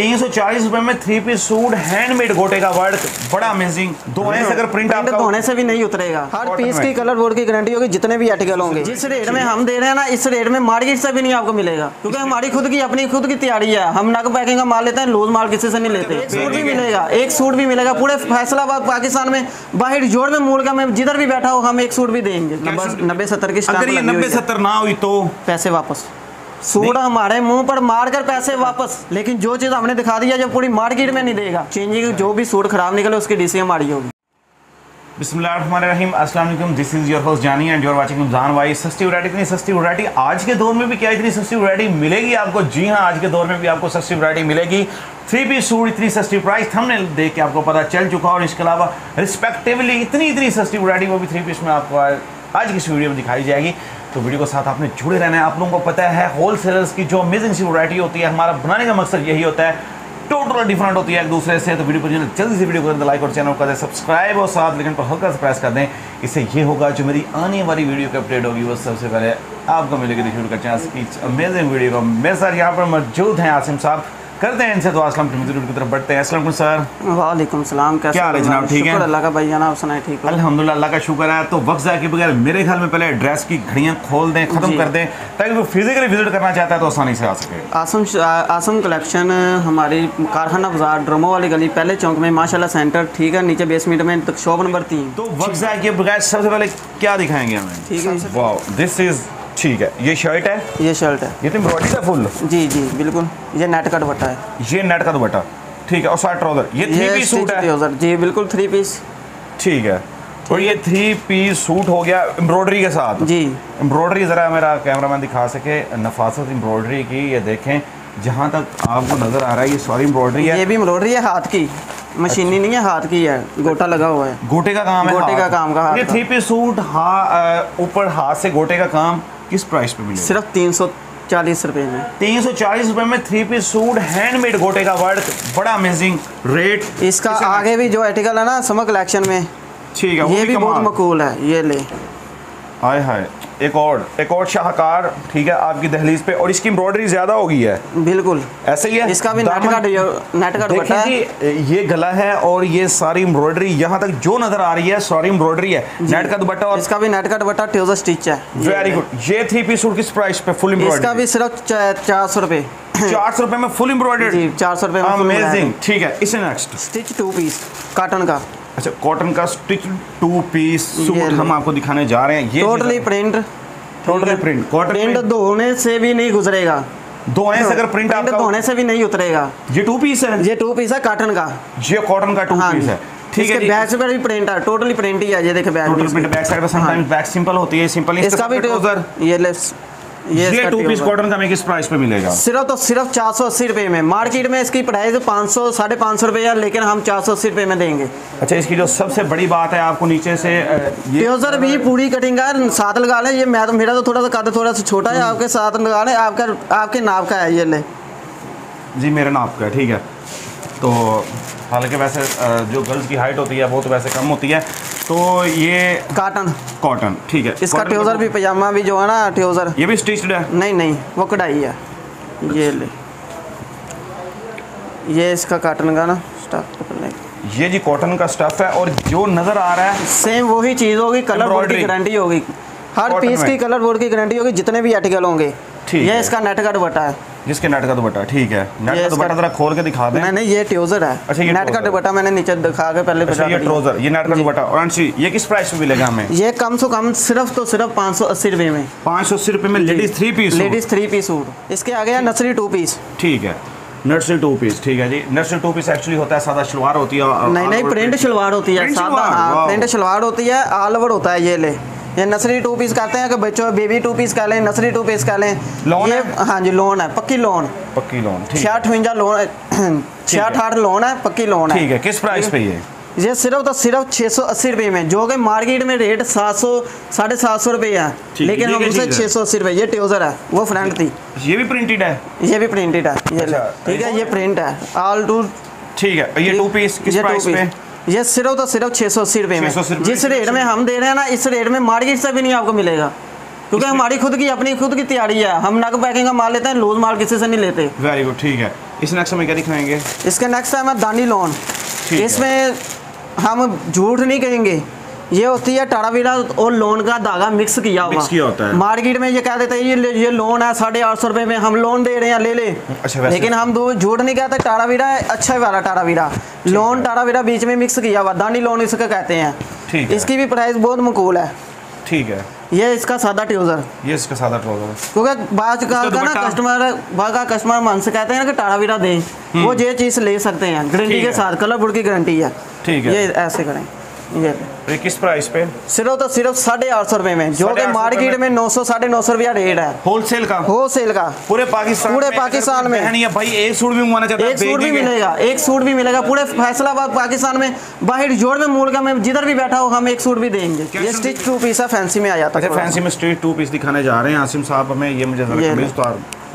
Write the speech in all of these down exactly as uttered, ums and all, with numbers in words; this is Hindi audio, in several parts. तीन सौ चालीस रुपए में थ्री पीस सूट हैंडमेड गोटे का वर्क, बड़ा अमेजिंग। दो एस अगर प्रिंट आप धोने से भी नहीं उतरेगा। हर पीस की कलर बोर्ड की गारंटी होगी, जितने भी आर्टिकल होंगे। जिस रेट में हम दे रहे हैं ना, इस रेट में मार्केट से भी नहीं आपको मिलेगा, क्योंकि हमारी खुद की अपनी खुद की तैयारी है। हम ना पैकिंग का माल लेते हैं, लूज माल किसी से नहीं लेते। सूट भी मिलेगा, एक सूट भी मिलेगा पूरे फैसलाबाद पाकिस्तान में, बाहर जोड़ में, मुल्क में, जिधर भी बैठा हो, हम एक सूट भी देंगे। नब्बे सत्तर की अगर ये नब्बे सत्तर ना हुई तो पैसे वापस, सूट हमारे मुंह पर मारकर पैसे वापस। लेकिन जो चीज़ हमने दिखा दिया जो पूरी मार्केट में नहीं देगा। चेंजिंग जो भी सूट खराब निकले उसकी डीसी हमारी होगी। बिस्मिल्लाहिर्रहमानिर्रहीम, अस्सलाम वालेकुम, this is your host Jani and you are watching Jaan Bhai. सस्ती वैरायटी, इतनी सस्ती वैरायटी आज के दौर में भी क्या इतनी सस्ती वैरायटी मिलेगी आपको? जी हाँ, आज के दौर में भी आपको सस्ती वैरायटी मिलेगी। थ्री पीस सूट इतनी सस्ती, प्राइस हमने देख के आपको पता चल चुका, और इसके अलावा रिस्पेक्टिवली इतनी इतनी सस्ती वैरायटी वो भी थ्री पीस में आपको आज की इस वीडियो में दिखाई जाएगी। तो वीडियो के साथ आपने जुड़े रहना है। आप लोगों को पता है होलसेलर्स की जो अमेजिंग सी वैरायटी होती है, हमारा बनाने का मकसद यही होता है, टोटल डिफरेंट होती है एक दूसरे से। तो वीडियो को जो जल्दी से वीडियो करें, लाइक और चैनल कर दें सब्सक्राइब, और साथ लेकिन पर हल्का सा प्रेस कर दें। इससे ये होगा जो मेरी आने वाली वीडियो की अपडेट होगी वो सबसे पहले आपको मिलेगी। तो शुरू करते हैं आज इस अमेजिंग वीडियो को। मेरे साथ यहाँ पर मौजूद हैं आसिम साहब, करते हैं इनसे तो असलम की तरफ बढ़ते हैं। अस्सलाम सर। वालेकुम सलाम, क्या हाल है जनाब? ठीक है अल्लाह का, भाई जनाब सुनाए ठीक है? अल्हम्दुलिल्लाह, अल्लाह का शुक्र है। तो वक्त ज़ाया किए बगैर मेरे ख्याल में पहले एड्रेस की घड़ियाँ खोल दें, ख़त्म कर दें, ताकि वो फिजिकली विजिट करना चाहता है तो आसानी से आ सके। आसम आसम कलेक्शन हमारी कारखाना बाजार ड्रमो वाली गली पहले चौक में माशाल्लाह सेंटर, ठीक है, नीचे बेसमेंट में शॉप नंबर तीन। तो वक्त ज़ाया किए बगैर सबसे पहले क्या दिखाएंगे हमें? ठीक है, वाह दिस इज़, ठीक है, ये शर्ट है, ये शर्ट है, ये एम्ब्रॉयडरी है फुल, जी जी बिल्कुल, ये नेट का दुपट्टा है, ये नेट का दुपट्टा, ठीक है, और साथ ट्राउजर, ये थ्री पीस सूट है, जी बिल्कुल थ्री पीस, ठीक है, और ये थ्री पीस सूट हो गया एम्ब्रॉयडरी के साथ। जी एम्ब्रॉयडरी ज़रा मेरा कैमरामैन दिखा सके नफासत एम्ब्रॉयडरी की, ये देखें जहाँ तक आपको नज़र आ रहा है ये सारी एम्ब्रॉयडरी है। ये भी एम्ब्रॉयडरी है, हाथ की मशीनी नहीं है, हाथ की है, गोटा लगा हुआ है, गोटे का काम है, गोटे का काम का ये थ्री पीस सूट, ऊपर हाथ से गोटे का काम। किस प्राइस पे मिलेगा? सिर्फ तीन सौ चालीस रुपये में, तीन सौ चालीस रुपये में थ्री पीस सूट हैंडमेड गोटे का वर्क, बड़ा अमेजिंग रेट। इसका आगे भी जो आर्टिकल है ना समर कलेक्शन में, ठीक है, ये भी, भी बहुत मकबूल है। ये ले हाय हाय, एक और एक और शाहकार, ठीक है, आपकी दहलीज पे, और इसकी एम्ब्रॉयडरी ज्यादा हो गई है, बिल्कुल ऐसे ही है। इसका भी नेट का नेट का दुपट्टा है, ये गला है, और ये सारी एम्ब्रॉयडरी यहाँ तक जो नजर आ रही है सारी एम्ब्रॉयडरी है, नेट का दुपट्टा, और इसका भी नेट का दुपट्टा ट्राउजर स्टिच है। Very good. ये थ्री पीस सूट किस प्राइस पे? फुल एम्ब्रॉयडरी, इसका भी सिर्फ चार सौ रुपए, चार सौ रुपए में फुल एम्ब्रॉयडरी, चार सौ रुपए में, अमेजिंग। ठीक है, इसे next stitch two piece cotton का, अच्छा कॉटन का स्टिच टू पीस सूट हम आपको दिखाने जा रहे हैं। ये totally print, totally print, cotton print, धोने से भी नहीं गुजरेगा, धोने से अगर प्रिंट आपका धोने से भी नहीं उतरेगा। ये टू पीस है, ये टू पीस है कॉटन का, ये कॉटन का टू पीस है, ठीक है, बैक पर भी प्रिंट है, टोटली प्रिंट ही है। ये देखिए back, total print, back side पर समटाइम्स बैक सिंपल होती है, सिंपल इसका भी ट्राउजर। ये लेफ्ट, ये टू पीस कॉटन का हमें किस प्राइस पे मिलेगा? सिर्फ तो सिर्फ चार सौ अस्सी रुपये में। मार्केट में इसकी प्राइस पाँच सौ साढ़े पाँच सौ रुपये है, लेकिन हम चार सौ अस्सी रुपये में देंगे। अच्छा, इसकी जो सबसे बड़ी बात है आपको नीचे से ट्राउजर भी पूरी कटिंग का साथ लगा लें। ये मैं तो मेरा तो थोड़ा सा कद थोड़ा सा छोटा है, आपके साथ लगा लें, आपका आपके नाप का है। ये ले जी, मेरे नाप का है, ठीक है। तो हालांकि वैसे जो गर्ल्स की हाइट होती है वो तो वैसे कम होती है, तो ये कॉटन कॉटन, ठीक है, इसका ट्राउजर भी, पजामा भी जो है ना ट्राउजर, ये भी स्टिच्ड है, नहीं नहीं वो कढ़ाई है। ये ले, ये इसका कॉटन का ना स्टफ, ये जी कॉटन का स्टफ है, और जो नज़र आ रहा है सेम वही चीज़ होगी, कलर बोर्ड की गारंटी होगी, हर पीस की कलर बोर्ड की गारंटी होगी, जितने भी आर्टिकल होंगे। ये इसका नेट का दुपट्टा है, जिसके नेट का दुपट्टा, ठीक है, नेट का दुपट्टा जरा खोल के दिखा दें। नहीं नहीं ये ट्राउजर है, अच्छा ये नेट का दुपट्टा मैंने नीचे दिखा के पहले, अच्छा ये ट्राउजर, ये नेट का दुपट्टा। और आंटी ये किस प्राइस में मिलेगा हमें? ये कम से कम सिर्फ तो सिर्फ पाँच सौ अस्सी रुपये में, पाँच सौ अस्सी रुपये में ladies three piece, ladies three piece suit. इसके आगे है नर्सरी टू पीस, ठीक है, नर्सरी टू पीस, ठीक है जी, नर्सरी टू पीस एक्चुअली होता है सादा शलवार होती है, नहीं नहीं प्रिंट शलवार होती है, सादा प्रिंट शलवार होती है, ऑल ओवर होता है। ये ले, ये नर्सरी टू पीस कहते हैं कि बच्चों बेबी टू पीस कह लें, नर्सरी टू पीस कह लें, लोन है, हाँ जी लोन है, पक्की लोन, पक्की लोन, छियाठवंजा लोन, छियाठ लोन है, पक्की लोन है, ठीक है। किस प्राइस पे ये? ये सिर्फ तो सिर्फ छः सौ अस्सी रुपये में, जो कि मार्केट में रेट सात सौ साढ़े सात सौ रुपये है, लेकिन हम उसे छः सौ अस्सी रुपये। ये ट्राउजर है, वो फ्रंट थी, ये भी प्रिंटेड है, ये भी प्रिंटेड है, ये ठीक है, ये प्रिंट है ऑल टू, ठीक है। ये टू पीस किस प्राइस पे? ये सिर्फ तो सिर्फ छः सौ अस्सी रुपये में, जिस रेट में हम दे रहे हैं ना इस रेट में मार्केट से भी नहीं आपको मिलेगा, क्योंकि हमारी खुद की अपनी खुद की तैयारी है। हम ना पैकिंग का माल लेते हैं, लूज माल किसी से नहीं लेते। वेरी गुड, ठीक है। इस नक्शे में क्या दिखाएंगे? इसके नक्शा है मदानी लॉन। इसमें हम झूठ नहीं कहेंगे, ये होती है टारावीरा और लोन का धागा मिक्स किया हुआ, मिक्स किया होता है। मार्केट में ये कह देते हैं ये ये लोन है साढ़े आठ सौ रुपये में हम लोन दे रहे हैं ले ले, अच्छा, लेकिन हम झूठ नहीं कहते। टारावीरा है अच्छा वाला टारावीरा लोन, टारावीरा बीच में मिक्स किया हुआ दानी लोन इसका कहते हैं। इसकी भी प्राइस बहुत मकूल है। ठीक है, ये इसका सादा ट्राउजर, ये इसका सादा ट्राउजर, क्योंकि बाज का ना कस्टमर बाज का कस्टमर मन से कहते हैं ना कि टारावीरा दें, वो ये चीज़ ले सकते हैं गारंटी के साथ, कलर बोर्ड की गारंटी है। ठीक है, ये ऐसे करें। ये किस प्राइस पे? सिर्फ तो सिर्फ साढ़े आठ सौ रुपए में, जो कि मार्केट में नौ सौ साढ़े नौ सौ रुपया रेट है होलसेल का। होलसेल का पूरे पाकिस्तान पूरे पाकिस्तान में, में, में भाई एक सूट भी मंगवाना चाहता है एक सूट भी मिलेगा, एक सूट भी मिलेगा पूरे फैसलाबाद पाकिस्तान में, बाहर जोड़ में मुल्क में जिधर भी बैठा हो हम एक सूट भी देंगे। ये स्टिच टू पीस है, फैंसी में आ जाता है। फैंसी में स्टिच टू पीस दिखाने जा रहे हैं आसिम साहब हमें। ये मुझे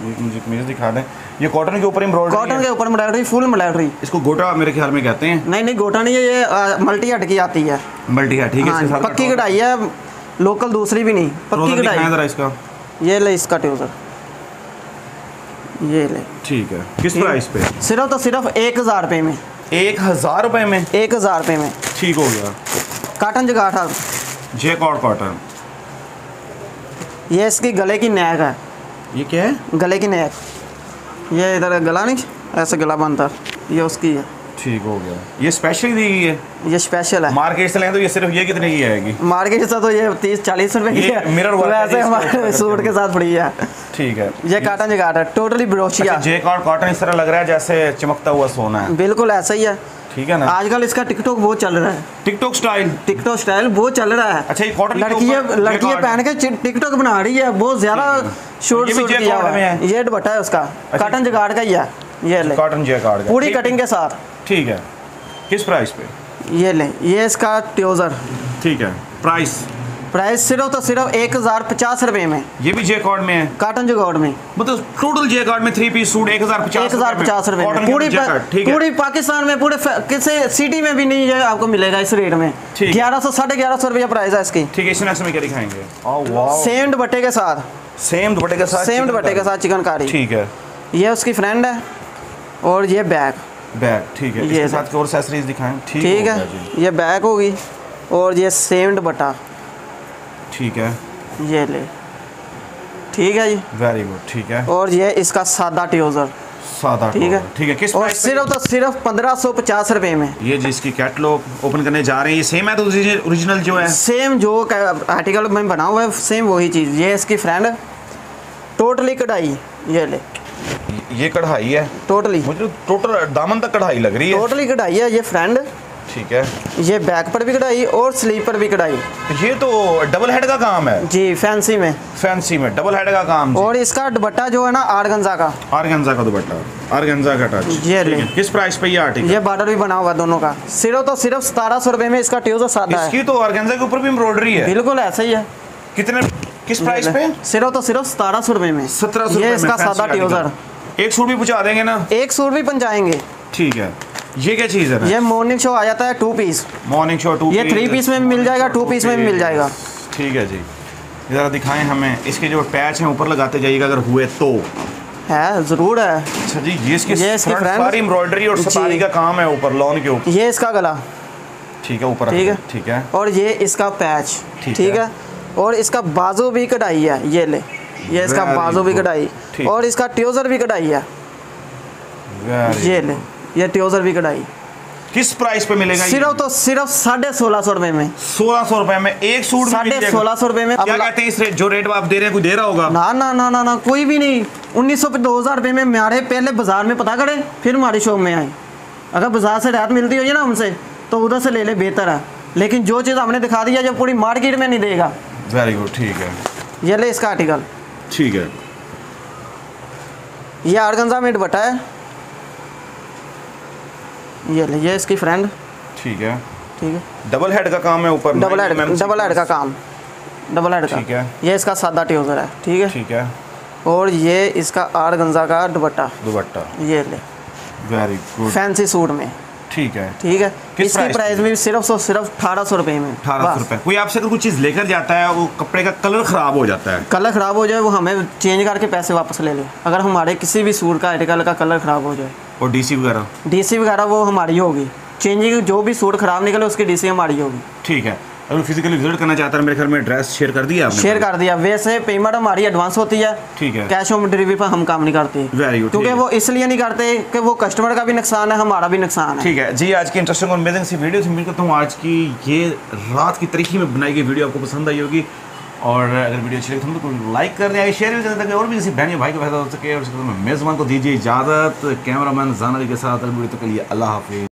मुझे कमीज दिखा दें, ये कॉटन के ऊपर एम्ब्रॉयडरी, कॉटन के ऊपर एम्ब्रॉयडरी फुल एम्ब्रॉयडरी। इसको गोटा मेरे ख्याल में कहते हैं। नहीं नहीं गोटा नहीं है, ये मल्टी हट की आती है, मल्टी हट। ठीक है, इसके साथ पक्की कढ़ाई है, लोकल दूसरी भी नहीं, पक्की कढ़ाई है। जरा इसका ये ले, इसका ट्राउजर ये ले। ठीक है, किस प्राइस पे? सिर्फ तो सिर्फ एक हज़ार रुपये में। एक हज़ार रुपये में? एक हज़ार रुपये में। ठीक हो गया। काटन जगाठा जैकॉर्ड कॉटन, ये इसकी गले की नैक है। ये क्या है? गले की नेक। ये इधर गला नहीं ऐसे गला बनता, ये उसकी है। ठीक हो गया, ये स्पेशल दी गई है, ये स्पेशल है। मार्केट से लें तो ये सिर्फ ये कितने की आएगी? मार्केट से तो ये तीस चालीस रुपए की है, मिरर वैसे हमारे सूट के साथ पड़ी है। ठीक है, ये काटन जगह है, टोटली ब्रोशिया जैकॉर्ड कॉटन। इस तरह लग रहा है जैसे चमकता हुआ सोना है, बिल्कुल ऐसा ही है। ठीक है ना, आजकल इसका टिकटॉक बहुत चल रहा है, टिकटॉक स्टाइल, टिकटॉक स्टाइल बहुत चल रहा है। अच्छा, ये कॉटन लड़कियां लड़कियां पहन के टिकटॉक बना रही है, बहुत ज्यादा शोर शोर किया हुआ है। ये दुपट्टा है उसका, काटन जगाड़ का ही है। ये ले, काटन जगाड़ का पूरी कटिंग के साथ। ठीक है, किस प्राइस पे? ये ले, ये इसका ट्राउजर। ठीक है, प्राइस प्राइस सिर्फ तो सिर्फ एक हज़ार पचास रुपये में। ये भी जैकॉर्ड में है, काटन जैकॉर्ड में, मतलब टोटल जैकॉर्ड में थ्री पीस सूट एक हज़ार पचास एक हज़ार पचास रुपये में। पूरी पूरी पाकिस्तान में, पूरे किसी सिटी में भी नहीं ये आपको मिलेगा इस रेट में। ग्यारह सौ साढ़े ग्यारह सौ रुपया प्राइस है इसकी। ठीक है, इस नेक्स्ट में क्या दिखाएंगे? सेम दुपट्टे के साथ, सेम दुपट्टे के साथ सेम दुपट्टे के साथ चिकनकारी। ठीक है, ये उसकी फ्रेंड है और ये बैग बैग। ठीक है, ये साथ और एक्सेसरीज दिखाएं। ठीक है, ये बैग होगी और ये सेम दुपट्टा। ठीक है, ये ले। ठीक है जी, वेरी गुड। ठीक है, और ये इसका सादा ट्राउजर, सादा। ठीक है, ठीक है, किस प्राइस? सिर्फ तो सिर्फ पंद्रह सौ पचास रुपए में। ये जिसकी कैटलॉग ओपन करने जा रहे हैं, ये सेम है तो ओरिजिनल जो है, सेम जो आर्टिकल में बना हुआ है सेम वही चीज़। ये इसकी फ्रेंड, टोटली कढ़ाई। ये ले, ये कढ़ाई है टोटली, मुझे टोटल दामन तक कढ़ाई लग रही है, टोटली कढ़ाई है। ये फ्रेंड। ठीक है, ये बैक पर भी कढ़ाई और स्लीव पर भी कढ़ाई। ये तो डबल हेड का काम है जी, फैंसी में, फैंसी में डबल हेड का काम। और इसका दुपट्टा जो है ना आर्गेन्जा का, आर्गेन्जा का दुपट्टा, आर्गेन्जा का टच। ये ले, किस प्राइस पे ये आर्टिकल? ये बॉर्डर भी बना हुआ दोनों का, सिर्फ तो सिर्फ सतारह सौ रुपए में इसका ट्राउजर सादा है। इसकी तो आर्गेन्जा के ऊपर भी एम्ब्रॉयडरी है, बिल्कुल ऐसा ही है। कितने, किस प्राइस पे? सिर्फ तो सिर्फ सतारह सौ रुपए में, सत्रह सौ। इसका सादा ट्राउजर, एक सूट भी पहुँचा देंगे ना? एक सूट भी पहुँचाएंगे। ठीक है, ये क्या चीज़ है? ये मॉर्निंग शो आ जाता है, two piece morning show. Two ये थ्री पीस में मिल जाएगा, टू पीस में मिल जाएगा। ठीक है जी, ज़रा दिखाएं हमें इसके जो पैच हैं ऊपर लगाते जाइएगा अगर हुए तो। है ज़रूर है। अच्छा जी, ये इसकी सारी एम्ब्रॉयडरी और सफारी का काम है ऊपर लॉन के ऊपर। ये इसका गला, ठीक है, ऊपर। ठीक है, ठीक है, और ये इसका पैच। ठीक है, और इसका बाजू भी कढ़ाई है। ये ले, ये इसका बाजू भी कढ़ाई और इसका ट्राउज़र भी कढ़ाई है। ये ले, ये ट्राउजर भी कढ़ाई। किस प्राइस पे मिलेगा? सिर्फ तो सिर्फ साढ़े सोलह सौ रुपए में। सोलह सौ रुपए में एक सूट, साढ़े सोलह सौ रुपए में। क्या कहते हैं इस रेट, जो रेट आप दे रहे हैं कोई दे रहा होगा? ना ना ना ना ना, कोई भी नहीं। उन्नीस सौ दो हजार रुपए में हमारे पहले बाजार में पता करें, फिर हमारी शॉप में आए। अगर बाजार से राहत मिलती होगी ना हमसे तो उधर से ले ले, बेहतर है। लेकिन जो चीज़ हमने दिखा दी है जो पूरी मार्केट में नहीं देगा। वेरी गुड, ठीक है, ये ले इसका आर्टिकल। ठीक है, ये आर्गेन्जा में दुपट्टा है। ये ले, ये इसकी फ्रेंड। ठीक है, ठीक है, डबल हेड का काम है ऊपर, डबल हेड डबल हेड का काम, डबल हेड का। ठीक है, ये इसका सादा ट्राउजर है। ठीक है, ठीक है, और ये इसका आर्गेन्जा का दुपट्टा दुपट्टा। ये ले, वेरी गुड, फैंसी सूट में। ठीक है ठीक है इसकी प्राइस में सिर्फ और सिर्फ अठारह सौ रुपए में। अठारह सौ रुपए। कोई आपसे अगर कुछ चीज लेकर जाता है वो कपड़े का कलर खराब हो जाता है, कलर खराब हो जाए वो हमें चेंज करके पैसे वापस ले लें। अगर हमारे किसी भी सूट का आर्टिकल का कलर खराब हो जाए और डीसी वगैरह डीसी वगैरह वो हमारी होगी चेंजिंग, जो भी सूट खराब निकले उसकी डीसी हमारी होगी। ठीक है, अगर फिजिकली विजिट करना चाहता है मेरे घर में एड्रेस शेयर कर दिया आपने? शेयर कर दिया। वैसे पेमेंट हमारी एडवांस होती है, ठीक है, कैश ऑन डिलीवरी पर हम काम नहीं करते, क्योंकि वो इसलिए नहीं करते कि वो कस्टमर का भी नुकसान है हमारा भी नुकसान है। ठीक है जी, आज की इंटरेस्टिंग और अमेजिंग सी वीडियो से उम्मीद करता हूँ आज की ये रात की तारीखी में बनाई गई वीडियो आपको पसंद आई होगी, और अगर वीडियो अच्छी लगी तो लाइक कर दें, शेयर भी कर दें, और भी किसी बहन भाई को फायदा हो सके। और मेजबान को दीजिए इजाज़त, कैमरामैन जाना के साथ वीडियो तक के लिए अल्लाह हाफिज़।